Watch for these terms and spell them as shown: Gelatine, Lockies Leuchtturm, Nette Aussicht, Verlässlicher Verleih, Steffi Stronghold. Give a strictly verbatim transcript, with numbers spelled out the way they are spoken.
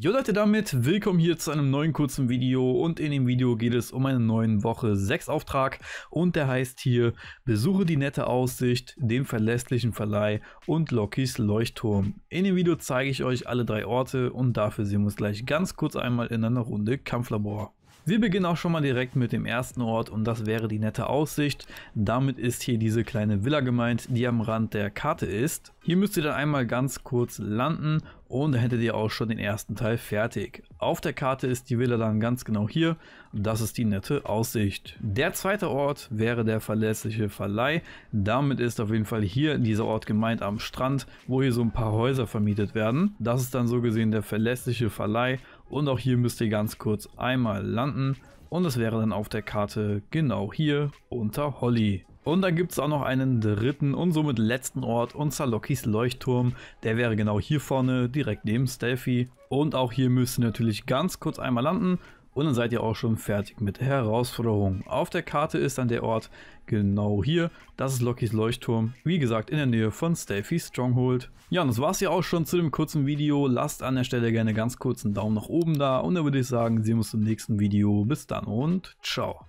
Jo Leute, damit willkommen hier zu einem neuen kurzen Video, und in dem Video geht es um einen neuen Woche sechs Auftrag, und der heißt hier: Besuche die Nette Aussicht, den verlässlichen Verleih und Lockies Leuchtturm. In dem Video zeige ich euch alle drei Orte, und dafür sehen wir uns gleich ganz kurz einmal in einer Runde Kampflabor. Wir beginnen auch schon mal direkt mit dem ersten Ort, und das wäre die Nette Aussicht. Damit ist hier diese kleine Villa gemeint, die am Rand der Karte ist. Hier müsst ihr dann einmal ganz kurz landen, und dann hättet ihr auch schon den ersten Teil fertig. Auf der Karte ist die Villa dann ganz genau hier, und das ist die Nette Aussicht. Der zweite Ort wäre der verlässliche Verleih. Damit ist auf jeden Fall hier dieser Ort gemeint am Strand, wo hier so ein paar Häuser vermietet werden. Das ist dann so gesehen der verlässliche Verleih. Und auch hier müsst ihr ganz kurz einmal landen, und das wäre dann auf der Karte genau hier unter Holly. Und dann gibt es auch noch einen dritten und somit letzten Ort, und zwar Lockies Leuchtturm. Der wäre genau hier vorne, direkt neben Steffi. Und auch hier müsst ihr natürlich ganz kurz einmal landen, und dann seid ihr auch schon fertig mit der Herausforderung. Auf der Karte ist dann der Ort genau hier. Das ist Lockies Leuchtturm, wie gesagt in der Nähe von Steffi Stronghold. Ja, und das war's ja auch schon zu dem kurzen Video. Lasst an der Stelle gerne ganz kurz einen Daumen nach oben da, und dann würde ich sagen, sehen wir uns im nächsten Video. Bis dann und ciao.